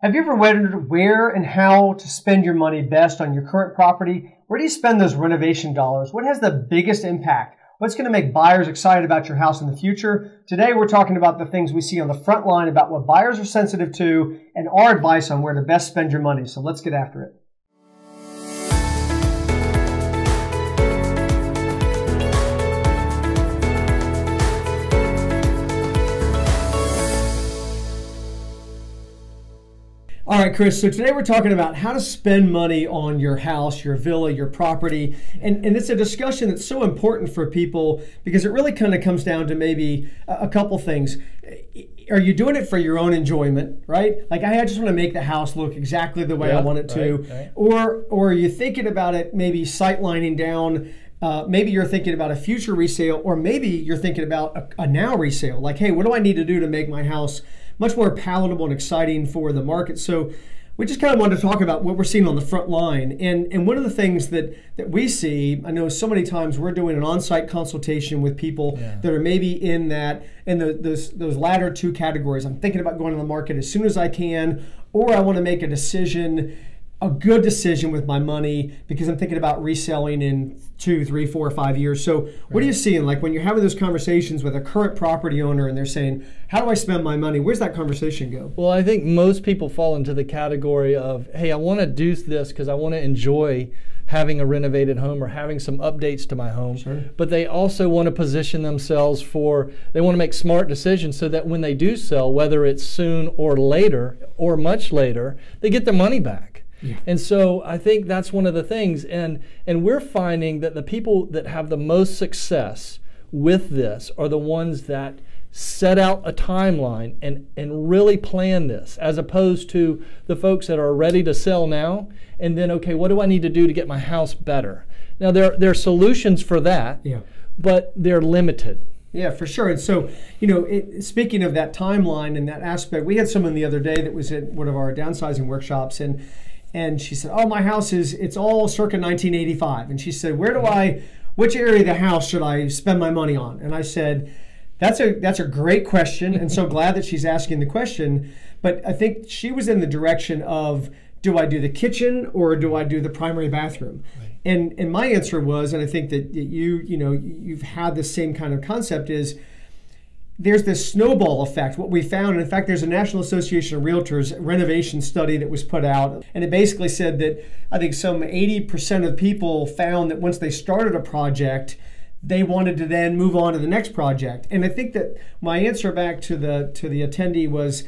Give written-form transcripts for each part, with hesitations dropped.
Have you ever wondered where and how to spend your money best on your current property? Where do you spend those renovation dollars? What has the biggest impact? What's going to make buyers excited about your house in the future? Today we're talking about the things we see on the front line about what buyers are sensitive to and our advice on where to best spend your money. So let's get after it. All right, Chris, so today we're talking about how to spend money on your house, your villa, your property. And it's a discussion that's so important for people because it really kind of comes down to maybe a couple things. Are you doing it for your own enjoyment, right? Like, I just want to make the house look exactly the way I want it to. Right. Or are you thinking about it maybe sightlining down? Maybe you're thinking about a future resale, or maybe you're thinking about a now resale. Like, hey, what do I need to do to make my house much more palatable and exciting for the market? So we just kind of wanted to talk about what we're seeing on the front line. And one of the things that we see, I know so many times we're doing an on-site consultation with people that are maybe in those latter two categories. I'm thinking about going on the market as soon as I can, or I want to make a decision, a good decision with my money, because I'm thinking about reselling in 2, 3, 4, 5 years. So what are you seeing? Like, when you're having those conversations with a current property owner and they're saying, how do I spend my money? Where's that conversation go? Well, I think most people fall into the category of, hey, I want to do this because I want to enjoy having a renovated home or having some updates to my home. Sure. But they also want to position themselves for, they want to make smart decisions so that when they do sell, whether it's soon or later or much later, they get their money back. Yeah. And so I think that's one of the things, and we're finding that the people that have the most success with this are the ones that set out a timeline and really plan this, as opposed to the folks that are ready to sell now and then, okay, what do I need to do to get my house better? Now, there are solutions for that, but they're limited. Yeah, for sure. And so, you know, speaking of that timeline and that aspect, we had someone the other day that was at one of our downsizing workshops, and she said, oh, my house it's all circa 1985. And she said, which area of the house should I spend my money on? And I said, that's a great question, and so glad that she's asking the question. But I think she was in the direction of, do I do the kitchen or do I do the primary bathroom? Right. And my answer was, and I think that you've had the same kind of concept, is there's this snowball effect, what we found. And in fact, there's a National Association of Realtors renovation study that was put out. And it basically said that I think some 80% of people found that once they started a project, they wanted to then move on to the next project. And I think that my answer back to the attendee was,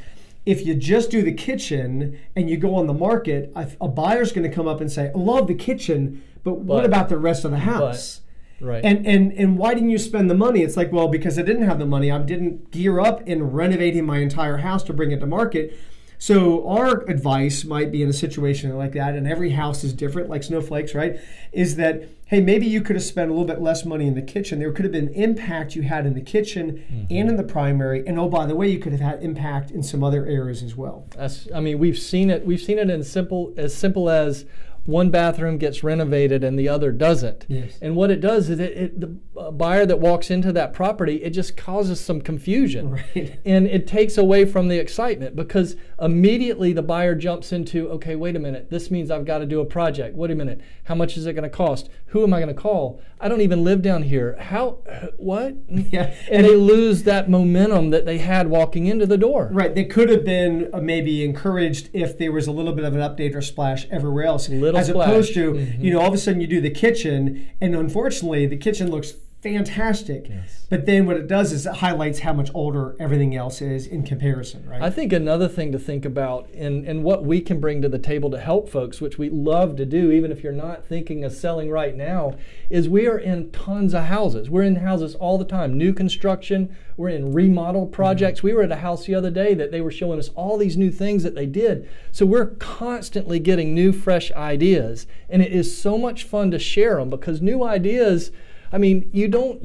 if you just do the kitchen and you go on the market, a buyer's going to come up and say, I love the kitchen, but what about the rest of the house? Right. And why didn't you spend the money? It's like, well, because I didn't have the money. I didn't gear up in renovating my entire house to bring it to market. So our advice might be, in a situation like that, and every house is different, like snowflakes, right? Is that, hey, maybe you could have spent a little bit less money in the kitchen. There could have been impact you had in the kitchen and in the primary. And, oh, by the way, you could have had impact in some other areas as well. I mean, we've seen it. We've seen it in as simple as one bathroom gets renovated and the other doesn't. Yes. And what it does is the buyer that walks into that property, it just causes some confusion. Right. And it takes away from the excitement, because immediately the buyer jumps into, okay, wait a minute, this means I've got to do a project. Wait a minute, how much is it going to cost? Who am I going to call? I don't even live down here. How, what? Yeah. And they lose that momentum that they had walking into the door. Right, they could have been maybe encouraged if there was a little bit of an update or splash everywhere else. As opposed to, you know, all of a sudden you do the kitchen, and unfortunately the kitchen looks fantastic. Yes. But then what it does is it highlights how much older everything else is in comparison, right? I think another thing to think about, and what we can bring to the table to help folks, which we love to do, even if you're not thinking of selling right now, is we are in tons of houses. We're in houses all the time, new construction, we're in remodel projects. We were at a house the other day that they were showing us all these new things that they did. So we're constantly getting new, fresh ideas, and it is so much fun to share them, because new ideas, I mean, you don't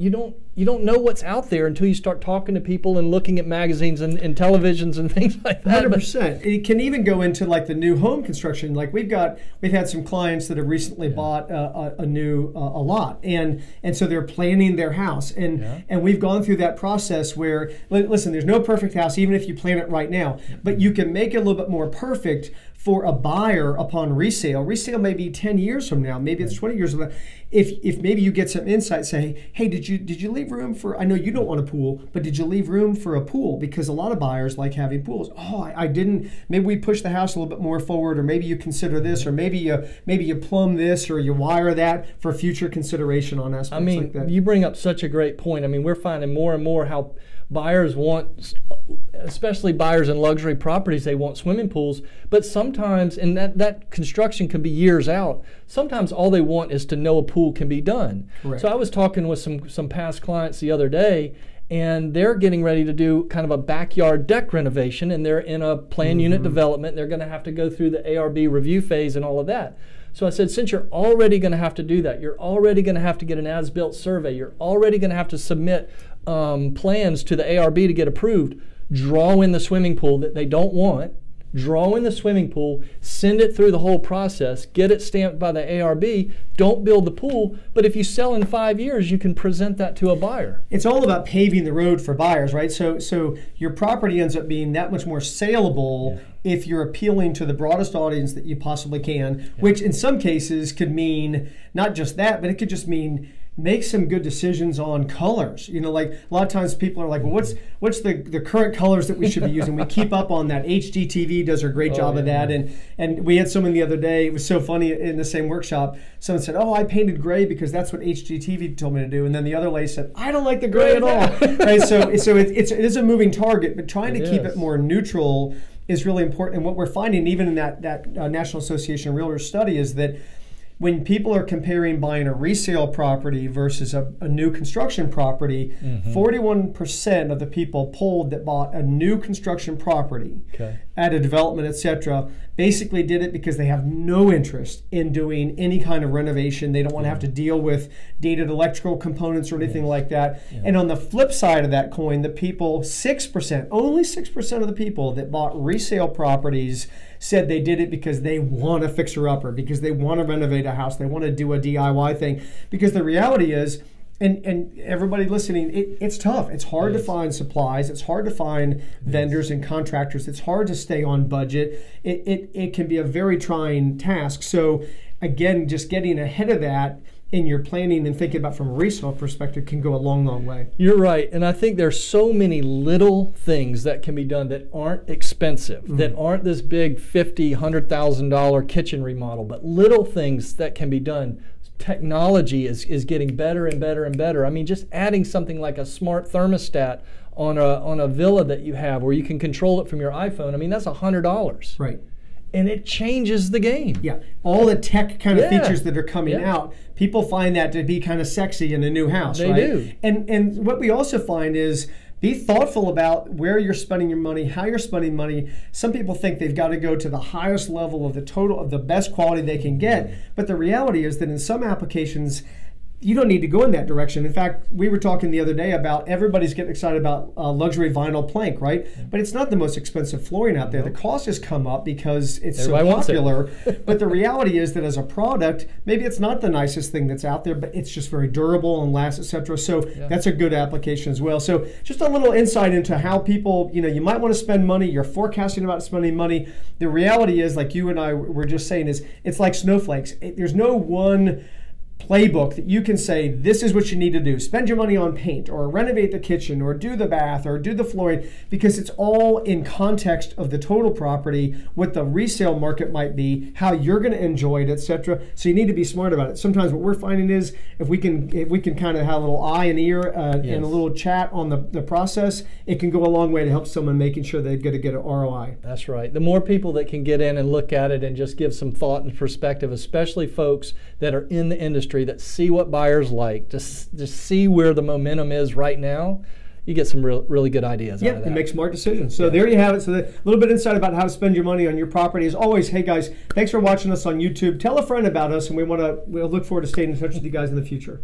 you don't know what's out there until you start talking to people and looking at magazines and televisions and things like that. 100%. It can even go into like the new home construction. Like we've had some clients that have recently bought a new lot, and so they're planning their house, and we've gone through that process where, listen, there's no perfect house even if you plan it right now, but you can make it a little bit more perfect for a buyer upon resale. Resale may be 10 years from now, maybe it's 20 years from now. If maybe you get some insight, say, hey, did you leave room for, I know you don't want a pool, but did you leave room for a pool? Because a lot of buyers like having pools. Oh, I didn't, maybe we push the house a little bit more forward, or maybe you consider this, or maybe you plumb this, or you wire that for future consideration on aspects like that. You bring up such a great point. I mean, we're finding more and more how buyers want, especially buyers in luxury properties, they want swimming pools, but sometimes, and that construction can be years out, sometimes all they want is to know a pool can be done. Correct. So I was talking with some past clients the other day, and they're getting ready to do kind of a backyard deck renovation, and they're in a planned unit development, and they're gonna have to go through the ARB review phase and all of that. So I said, since you're already gonna have to do that, you're already gonna have to get an as-built survey, you're already gonna have to submit plans to the ARB to get approved, draw in the swimming pool that they don't want, draw in the swimming pool, send it through the whole process, get it stamped by the ARB, don't build the pool, but if you sell in 5 years, you can present that to a buyer. It's all about paving the road for buyers, right? So your property ends up being that much more saleable if you're appealing to the broadest audience that you possibly can, which in some cases could mean not just that, but it could just mean make some good decisions on colors. You know, like a lot of times people are like, well, what's the current colors that we should be using? We keep up on that. HGTV does a great job of that. And we had someone the other day, it was so funny, in the same workshop, someone said, oh, I painted gray because that's what HGTV told me to do. And then the other lady said, I don't like the gray at all. Right? So it is a moving target, but trying to keep it more neutral is really important. And what we're finding even in that National Association of Realtors study is that when people are comparing buying a resale property versus a new construction property, 41% of the people polled that bought a new construction property at a development, etc., basically did it because they have no interest in doing any kind of renovation. They don't want to have to deal with dated electrical components or anything like that. And on the flip side of that coin, the people, 6%, only 6% of the people that bought resale properties said they did it because they want a fixer-upper, because they want to renovate a house, they want to do a DIY thing. Because the reality is, and everybody listening, it's tough. It's hard to find supplies. It's hard to find vendors and contractors. It's hard to stay on budget. It can be a very trying task. So again, just getting ahead of that in your planning and thinking about from a resale perspective can go a long, long way. You're right, and I think there's so many little things that can be done that aren't expensive, that aren't this big $50,000, $100,000 kitchen remodel, but little things that can be done. Technology is getting better and better and better. I mean, just adding something like a smart thermostat on a villa that you have where you can control it from your iPhone, I mean, that's $100. Right. And it changes the game. Yeah, all the tech kind of features that are coming out, people find that to be kind of sexy in a new house, right? They do. And what we also find is, be thoughtful about where you're spending your money, how you're spending money. Some people think they've got to go to the highest level of the total, of the best quality they can get, but the reality is that in some applications, you don't need to go in that direction. In fact, we were talking the other day about everybody's getting excited about luxury vinyl plank, right? But it's not the most expensive flooring out there. The cost has come up because it's everybody so popular. But the reality is that as a product, maybe it's not the nicest thing that's out there, but it's just very durable and lasts, etc. So that's a good application as well. So just a little insight into how people, you know, you might want to spend money, you're forecasting about spending money. The reality is, like you and I were just saying, is it's like snowflakes. There's no one playbook that you can say, this is what you need to do. Spend your money on paint, or renovate the kitchen, or do the bath, or do the flooring, because it's all in context of the total property, what the resale market might be, how you're going to enjoy it, etc. So you need to be smart about it. Sometimes what we're finding is, if we can kind of have a little eye and ear and a little chat on the process, it can go a long way to help someone making sure they're going to get an ROI. That's right. The more people that can get in and look at it and just give some thought and perspective, especially folks that are in the industry, that see what buyers like, to see where the momentum is right now, you get some really good ideas out of that. Yeah, and make smart decisions. So there you have it. So a little bit of insight about how to spend your money on your property. As always, hey guys, thanks for watching us on YouTube. Tell a friend about us, and we'll look forward to staying in touch with you guys in the future.